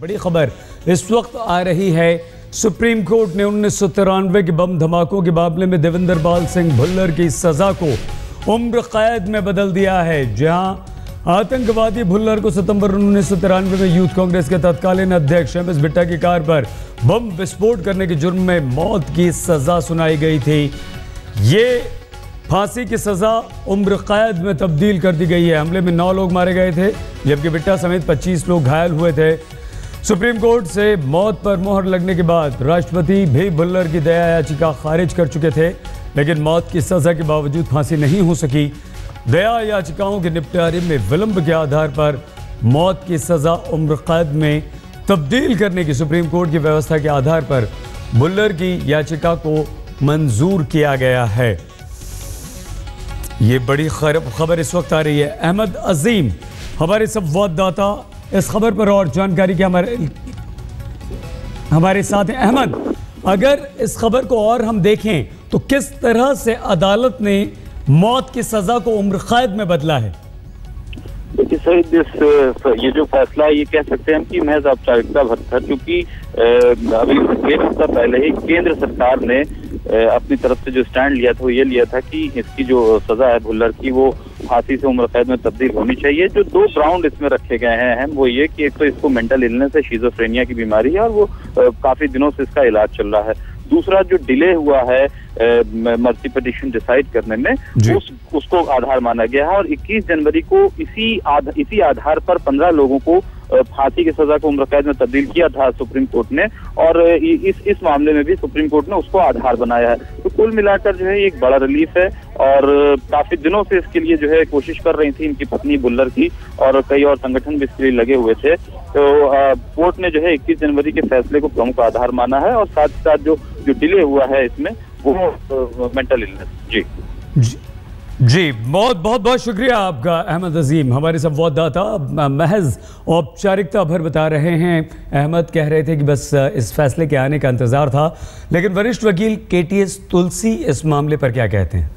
बड़ी खबर इस वक्त आ रही है। सुप्रीम कोर्ट ने 1993 के बम धमाकों के मामले में देवेंद्र पाल सिंह भुल्लर की सजा को उम्र कैद में बदल दिया है। जहां आतंकवादी भुल्लर को सितंबर 1993 में यूथ कांग्रेस के तत्कालीन अध्यक्ष एम बिट्टा की कार पर बम विस्फोट करने के जुर्म में मौत की सजा सुनाई गई थी। ये फांसी की सजा उम्र कैद में तब्दील कर दी गई है। हमले में 9 लोग मारे गए थे जबकि बिट्टा समेत 25 लोग घायल हुए थे। सुप्रीम कोर्ट से मौत पर मोहर लगने के बाद राष्ट्रपति भी भुल्लर की दया याचिका खारिज कर चुके थे, लेकिन मौत की सजा के बावजूद फांसी नहीं हो सकी। दया याचिकाओं के निपटारे में विलंब के आधार पर मौत की सजा उम्र कैद में तब्दील करने की सुप्रीम कोर्ट की व्यवस्था के आधार पर भुल्लर की याचिका को मंजूर किया गया है। ये बड़ी खबर इस वक्त आ रही है। अहमद अजीम हमारे संवाददाता इस खबर पर और जानकारी के हमारे साथ हैं। अहमद, अगर इस खबर को और हम देखें तो किस तरह से अदालत ने मौत की सजा को उम्र कैद में बदला है? देखिए सईद, ये जो फैसला है ये कह सकते हैं कि महज औपचारिकता भर था, क्योंकि अभी एक हफ्ता पहले ही केंद्र सरकार ने अपनी तरफ से जो स्टैंड लिया था वो ये लिया था कि इसकी जो सजा है भुल्लर की वो फांसी से उम्र कैद में तब्दील होनी चाहिए। जो 2 ग्राउंड इसमें रखे गए हैं वो ये कि एक तो इसको मेंटल इलनेस है, शिजोफ्रेनिया की बीमारी है और वो काफी दिनों से इसका इलाज चल रहा है। दूसरा जो डिले हुआ है मर्सी पिटीशन डिसाइड करने में उसको आधार माना गया है और 21 जनवरी को इसी आधार पर 15 लोगों को फांसी की सजा को उम्र कैद में तब्दील किया था सुप्रीम कोर्ट ने और इस मामले में भी सुप्रीम कोर्ट ने उसको आधार बनाया है। तो कुल मिलाकर जो है एक बड़ा रिलीफ है और काफी दिनों से इसके लिए जो है कोशिश कर रही थी इनकी पत्नी भुल्लर की और कई और संगठन भी इसके लिए लगे हुए थे। तो कोर्ट ने जो है 21 जनवरी के फैसले को प्रमुख आधार माना है और साथ ही साथ जो डिले हुआ है इसमें वो मेंटल इलनेस। जी बहुत शुक्रिया आपका अहमद अजीम। हमारे संवाददाता महज औपचारिकता भर बता रहे हैं। अहमद कह रहे थे कि बस इस फैसले के आने का इंतज़ार था, लेकिन वरिष्ठ वकील केटीएस तुलसी इस मामले पर क्या कहते हैं?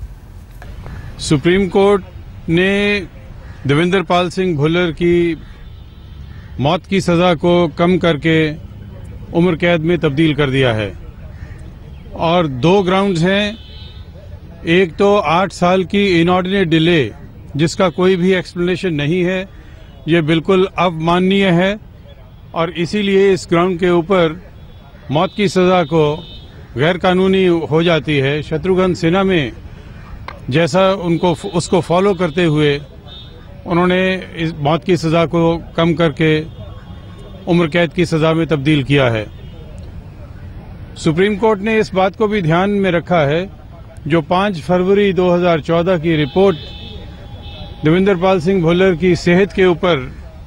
सुप्रीम कोर्ट ने देवेंद्र पाल सिंह भुल्लर की मौत की सज़ा को कम करके उम्र कैद में तब्दील कर दिया है और 2 ग्राउंड्स हैं। एक तो 8 साल की इनऑर्डिनेट डिले जिसका कोई भी एक्सप्लेनेशन नहीं है, ये बिल्कुल अवमाननीय है और इसीलिए इस ग्राउंड के ऊपर मौत की सज़ा को गैरकानूनी हो जाती है। शत्रुघ्न सिन्हा में जैसा उसको फॉलो करते हुए उन्होंने इस मौत की सज़ा को कम करके उम्र कैद की सज़ा में तब्दील किया है। सुप्रीम कोर्ट ने इस बात को भी ध्यान में रखा है। जो 5 फरवरी 2014 की रिपोर्ट देवेंद्र पाल सिंह भुल्लर की सेहत के ऊपर,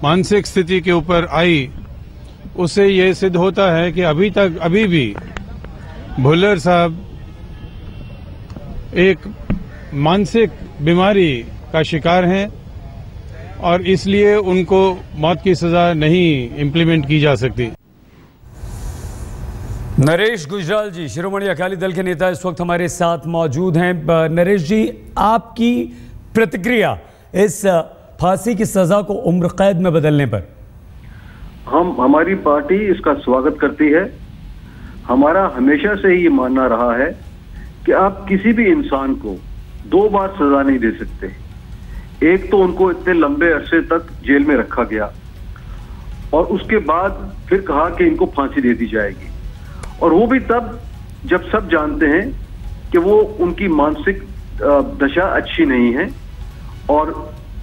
मानसिक स्थिति के ऊपर आई, उससे ये सिद्ध होता है कि अभी भी भुल्लर साहब एक मानसिक बीमारी का शिकार हैं और इसलिए उनको मौत की सज़ा नहीं इम्प्लीमेंट की जा सकती। नरेश गुजराल जी, शिरोमणि अकाली दल के नेता, इस वक्त हमारे साथ मौजूद हैं। नरेश जी, आपकी प्रतिक्रिया इस फांसी की सजा को उम्र कैद में बदलने पर? हमारी पार्टी इसका स्वागत करती है। हमारा हमेशा से ही ये मानना रहा है कि आप किसी भी इंसान को 2 बार सजा नहीं दे सकते। एक तो उनको इतने लंबे अरसे तक जेल में रखा गया और उसके बाद फिर कहा कि इनको फांसी दे दी जाएगी, और वो भी तब जब सब जानते हैं कि वो उनकी मानसिक दशा अच्छी नहीं है। और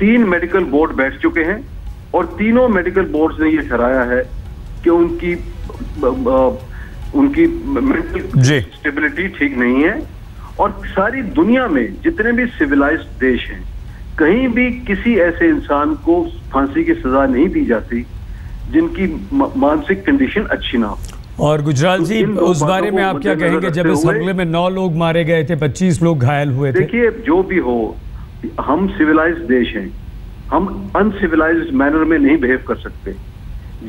3 मेडिकल बोर्ड बैठ चुके हैं और तीनों मेडिकल बोर्ड्स ने ये ठहराया है कि उनकी मेंटल स्टेबिलिटी ठीक नहीं है। और सारी दुनिया में जितने भी सिविलाइज्ड देश हैं कहीं भी किसी ऐसे इंसान को फांसी की सजा नहीं दी जाती जिनकी मानसिक कंडीशन अच्छी ना हो। और गुजराल जी, उस बारे में आप क्या कहेंगे जब इस हमले में 9 लोग मारे गए थे, 25 लोग घायल हुए थे? देखिए, जो भी हो, हम सिविलाइज्ड देश हैं, हम अनसिविलाइज्ड मैनर में नहीं बिहेव कर सकते।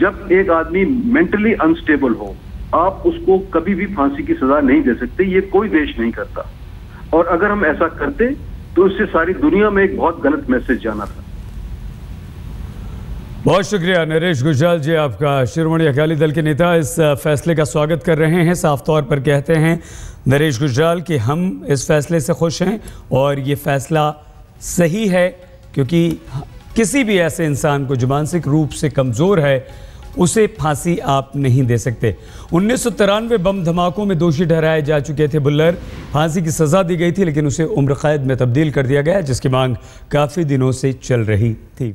जब एक आदमी मेंटली अनस्टेबल हो आप उसको कभी भी फांसी की सजा नहीं दे सकते। ये कोई देश नहीं करता और अगर हम ऐसा करते तो इससे सारी दुनिया में एक बहुत गलत मैसेज जाना था। बहुत शुक्रिया नरेश गुजराल जी, आपका। शिरोमणि अकाली दल के नेता इस फैसले का स्वागत कर रहे हैं। साफ तौर पर कहते हैं नरेश गुजराल कि हम इस फैसले से खुश हैं और ये फैसला सही है, क्योंकि किसी भी ऐसे इंसान को जो मानसिक रूप से कमज़ोर है उसे फांसी आप नहीं दे सकते। 1993 बम धमाकों में दोषी ठहराए जा चुके थे भुल्लर। फांसी की सज़ा दी गई थी, लेकिन उसे उम्र कैद में तब्दील कर दिया गया, जिसकी मांग काफ़ी दिनों से चल रही थी।